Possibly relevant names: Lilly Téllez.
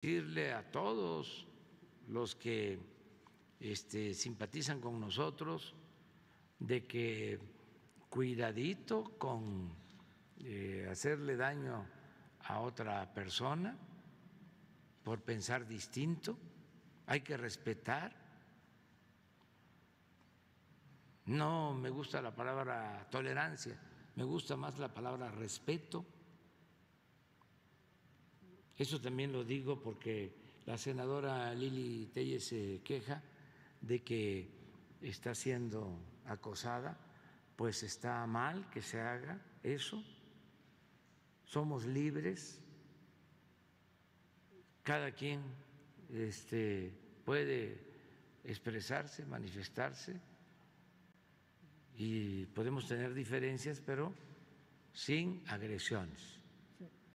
decirle a todos los que simpatizan con nosotros de que cuidadito con hacerle daño a otra persona por pensar distinto, hay que respetar. No me gusta la palabra tolerancia, me gusta más la palabra respeto. Eso también lo digo porque la senadora Lilly Téllez se queja de que está siendo acosada, pues está mal que se haga eso. Somos libres, cada quien puede expresarse, manifestarse, y podemos tener diferencias, pero sin agresiones.